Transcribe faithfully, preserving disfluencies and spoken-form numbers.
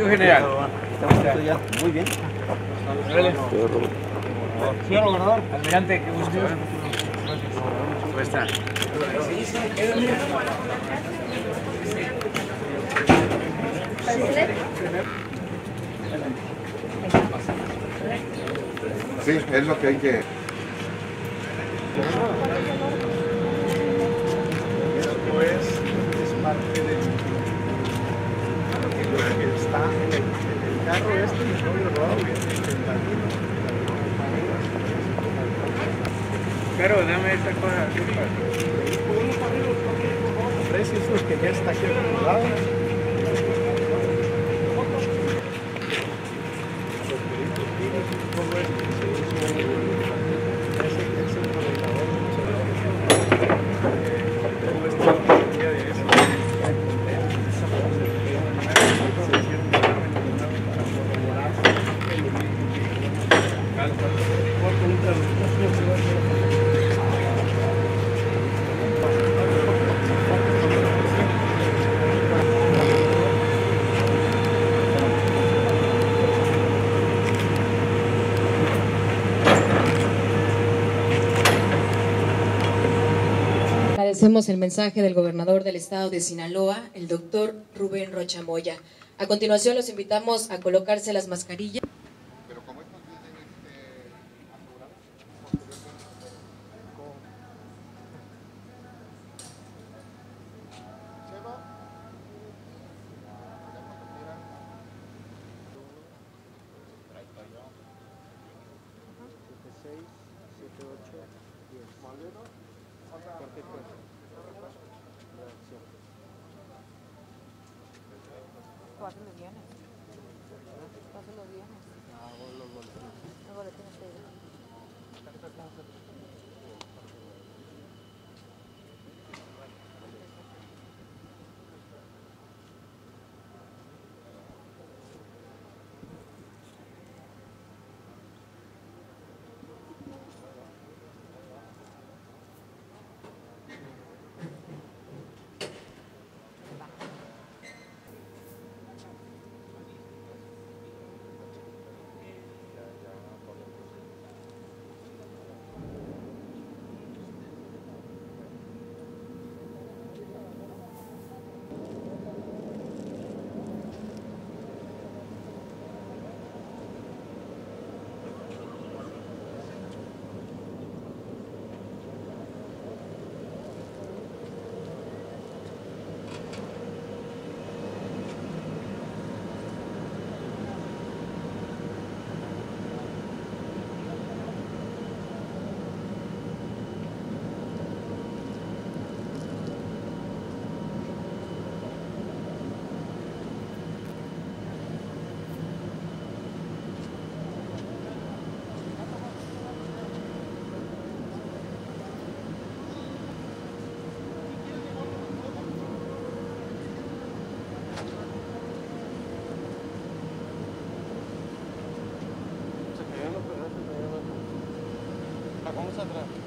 Yo general. Muy bien. Señor gobernador, almirante, qué gusto. ¿Cómo está? Sí, es lo que hay que... Esto es, es parte de lo que está en el, en el carro este y el novio robado que es el camino. Pero dame esta cosa aquí para... Tres esos que ya está aquí acumulado. Agradecemos el mensaje del gobernador del estado de Sinaloa, el doctor Rubén Rochamoya. A continuación los invitamos a colocarse las mascarillas. Atrás.